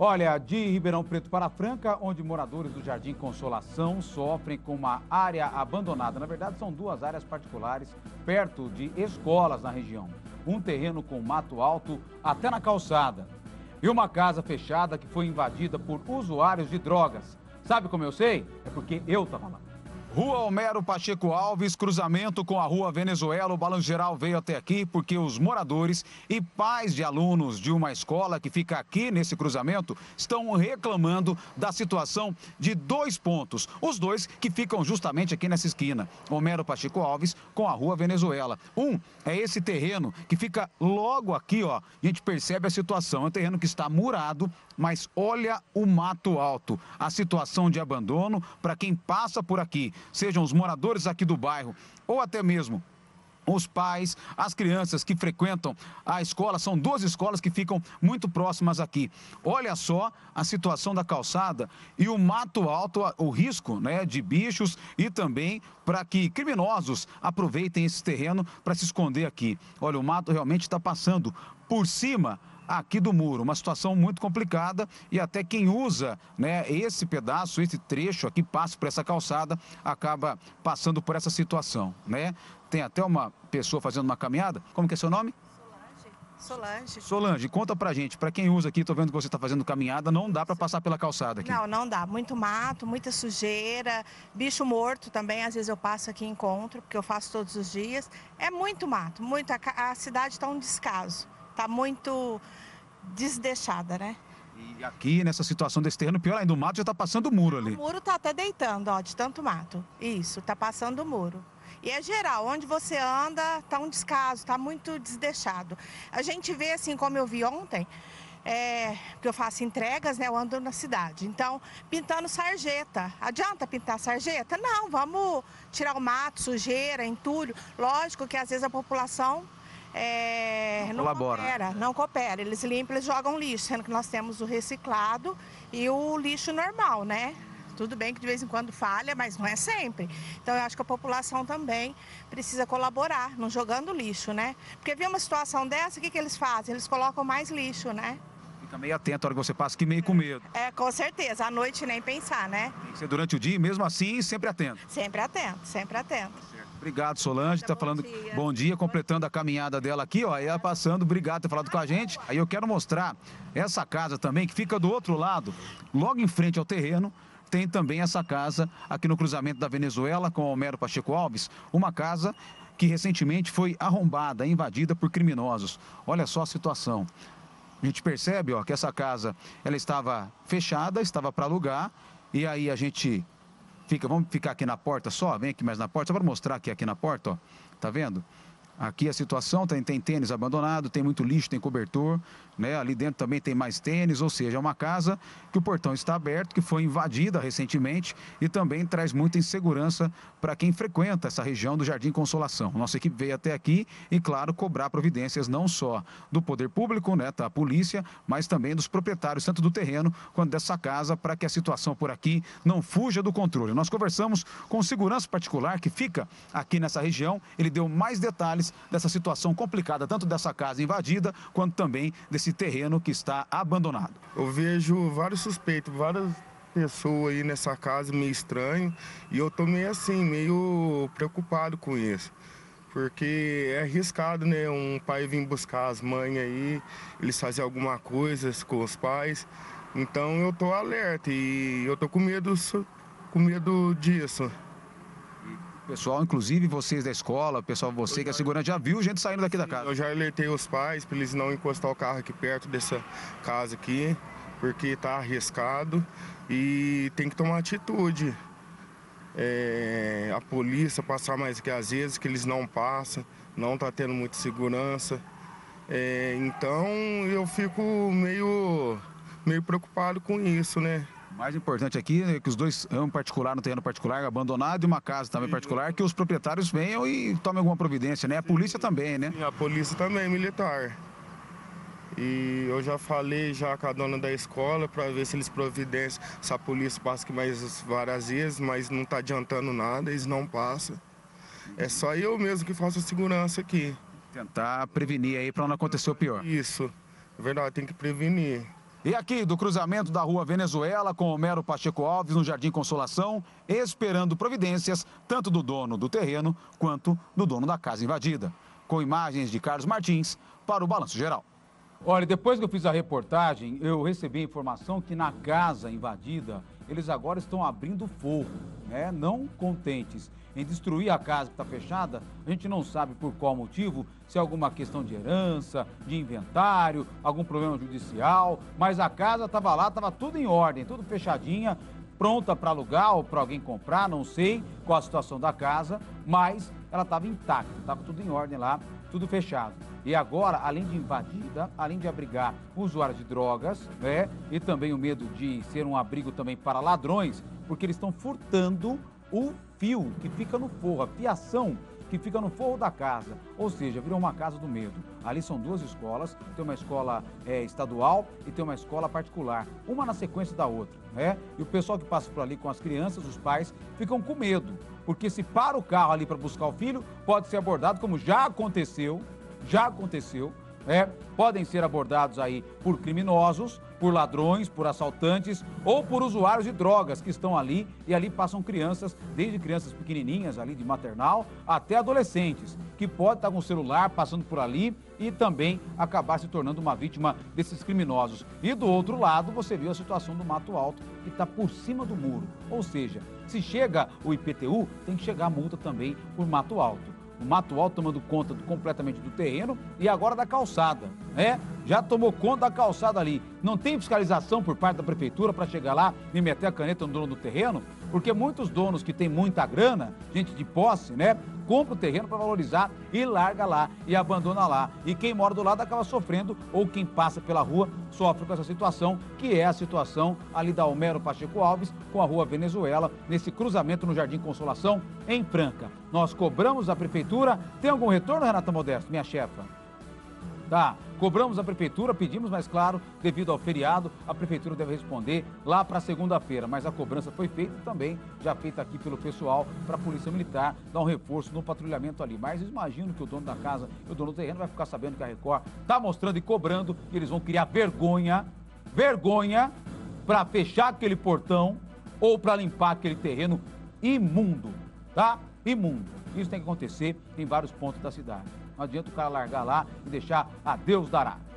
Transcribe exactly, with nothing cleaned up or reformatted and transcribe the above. Olha, de Ribeirão Preto para Franca, onde moradores do Jardim Consolação sofrem com uma área abandonada. Na verdade, são duas áreas particulares perto de escolas na região. Um terreno com mato alto até na calçada. E uma casa fechada que foi invadida por usuários de drogas. Sabe como eu sei? É porque eu estava lá. Rua Homero Pacheco Alves, cruzamento com a Rua Venezuela. O Balanço Geral veio até aqui porque os moradores e pais de alunos de uma escola que fica aqui nesse cruzamento estão reclamando da situação de dois pontos. Os dois que ficam justamente aqui nessa esquina. Homero Pacheco Alves com a Rua Venezuela. Um é esse terreno que fica logo aqui, ó. A gente percebe a situação. É um terreno que está murado, mas olha o mato alto. A situação de abandono para quem passa por aqui. Sejam os moradores aqui do bairro ou até mesmo os pais, as crianças que frequentam a escola, são duas escolas que ficam muito próximas aqui. Olha só a situação da calçada e o mato alto, o risco, né, de bichos e também para que criminosos aproveitem esse terreno para se esconder aqui. Olha, o mato realmente está passando por cima aqui do muro, uma situação muito complicada e até quem usa, né, esse pedaço, esse trecho aqui, passa por essa calçada, acaba passando por essa situação, né? Tem até uma pessoa fazendo uma caminhada. Como que é seu nome? Solange. Solange, conta pra gente, pra quem usa aqui, tô vendo que você tá fazendo caminhada, não dá pra passar pela calçada aqui. Não, não dá, muito mato, muita sujeira, bicho morto também, às vezes eu passo aqui e encontro, porque eu faço todos os dias. É muito mato, muito, a, a cidade tá um descaso, tá muito desdeixada, né? E aqui, nessa situação desse terreno, pior ainda, o mato já tá passando o muro ali. O muro tá até deitando, ó, de tanto mato. Isso, tá passando o muro. E é geral, onde você anda, tá um descaso, tá muito desdeixado. A gente vê, assim, como eu vi ontem, é, porque eu faço entregas, né, eu ando na cidade. Então, pintando sarjeta. Adianta pintar sarjeta? Não, vamos tirar o mato, sujeira, entulho. Lógico que, às vezes, a população é, não coopera, não coopera. Eles limpam, eles jogam lixo, sendo que nós temos o reciclado e o lixo normal, né? Tudo bem que de vez em quando falha, mas não é sempre. Então, eu acho que a população também precisa colaborar, não jogando lixo, né? Porque vê uma situação dessa, o que que eles fazem? Eles colocam mais lixo, né? Fica meio atento a hora que você passa, que meio com medo. É, com certeza. À noite nem pensar, né? Tem que ser durante o dia e mesmo assim sempre atento. Sempre atento, sempre atento. Obrigado, Solange. Tá falando. Bom dia, completando a caminhada dela aqui, ó. Ela passando, obrigado por ter falado com a gente. Aí eu quero mostrar essa casa também, que fica do outro lado, logo em frente ao terreno. Tem também essa casa aqui no cruzamento da Venezuela com Homero Pacheco Alves, uma casa que recentemente foi arrombada, invadida por criminosos. Olha só a situação. A gente percebe, ó, que essa casa ela estava fechada, estava para alugar, e aí a gente fica, vamos ficar aqui na porta só, vem aqui mais na porta, só para mostrar aqui, aqui na porta, ó, tá vendo? Aqui a situação, tem, tem tênis abandonado, tem muito lixo, tem cobertor, né? Ali dentro também tem mais tênis, ou seja, é uma casa que o portão está aberto, que foi invadida recentemente e também traz muita insegurança para quem frequenta essa região do Jardim Consolação. Nossa equipe veio até aqui e, claro, cobrar providências não só do poder público, né, da polícia, mas também dos proprietários, tanto do terreno quanto dessa casa, para que a situação por aqui não fuja do controle. Nós conversamos com o segurança particular que fica aqui nessa região, ele deu mais detalhes dessa situação complicada, tanto dessa casa invadida, quanto também desse terreno que está abandonado. Eu vejo vários suspeitos, várias pessoas aí nessa casa meio estranho, e eu tô meio assim, meio preocupado com isso, porque é arriscado, né, um pai vir buscar as mães aí, eles fazem alguma coisa com os pais, então eu tô alerta e eu tô com medo, com medo disso. Pessoal, inclusive vocês da escola, pessoal, você que é segurança, já viu gente saindo daqui da casa? Eu já alertei os pais para eles não encostar o carro aqui perto dessa casa aqui, porque está arriscado e tem que tomar atitude. É, a polícia passar mais que às vezes, que eles não passam, não está tendo muita segurança. É, então eu fico meio, meio preocupado com isso, né? O mais importante aqui é que os dois, um particular no terreno particular, abandonado, e uma casa também particular, que os proprietários venham e tomem alguma providência, né? A polícia também, né? Sim, a polícia também, militar. E eu já falei já com a dona da escola para ver se eles providenciam, se a polícia passa aqui mais várias vezes, mas não está adiantando nada, eles não passam. É só eu mesmo que faço a segurança aqui. Tentar prevenir aí para não acontecer o pior. Isso, é verdade, tem que prevenir. E aqui, do cruzamento da Rua Venezuela com Homero Pacheco Alves, no Jardim Consolação, esperando providências tanto do dono do terreno quanto do dono da casa invadida. Com imagens de Carlos Martins para o Balanço Geral. Olha, depois que eu fiz a reportagem, eu recebi a informação que na casa invadida, eles agora estão abrindo fogo, né? Não contentes em destruir a casa que está fechada, a gente não sabe por qual motivo, se é alguma questão de herança, de inventário, algum problema judicial, mas a casa estava lá, estava tudo em ordem, tudo fechadinha, pronta para alugar ou para alguém comprar, não sei qual a situação da casa, mas ela estava intacta, estava tudo em ordem lá, tudo fechado. E agora, além de invadida, além de abrigar usuários de drogas, né, e também o medo de ser um abrigo também para ladrões, porque eles estão furtando o fio que fica no forro, a fiação que fica no forro da casa, ou seja, virou uma casa do medo. Ali são duas escolas, tem uma escola é, estadual e tem uma escola particular, uma na sequência da outra, né? E o pessoal que passa por ali com as crianças, os pais, ficam com medo, porque se para o carro ali para buscar o filho, pode ser abordado, como já aconteceu, já aconteceu, né? Podem ser abordados aí por criminosos, por ladrões, por assaltantes ou por usuários de drogas que estão ali, e ali passam crianças, desde crianças pequenininhas ali de maternal até adolescentes, que pode estar com o celular passando por ali e também acabar se tornando uma vítima desses criminosos. E do outro lado, você viu a situação do Mato Alto, que está por cima do muro, ou seja, se chega o I P T U, tem que chegar a multa também por Mato Alto. O Mato Alto tomando conta do, completamente do terreno e agora da calçada, né? Já tomou conta da calçada ali. Não tem fiscalização por parte da prefeitura para chegar lá e meter a caneta no dono do terreno, porque muitos donos que têm muita grana, gente de posse, né? Compra o terreno para valorizar e larga lá e abandona lá. E quem mora do lado acaba sofrendo, ou quem passa pela rua sofre com essa situação, que é a situação ali da Homero Pacheco Alves com a Rua Venezuela, nesse cruzamento no Jardim Consolação, em Franca. Nós cobramos a prefeitura. Tem algum retorno, Renata Modesto, minha chefa? Tá, cobramos a prefeitura, pedimos, mas claro, devido ao feriado, a prefeitura deve responder lá para segunda-feira. Mas a cobrança foi feita também, já feita aqui pelo pessoal, para a Polícia Militar dar um reforço no patrulhamento ali. Mas imagino que o dono da casa e o dono do terreno vai ficar sabendo que a Record está mostrando e cobrando, e eles vão criar vergonha, vergonha, para fechar aquele portão ou para limpar aquele terreno imundo, tá? Imundo. Isso tem que acontecer em vários pontos da cidade. Não adianta o cara largar lá e deixar a Deus dará.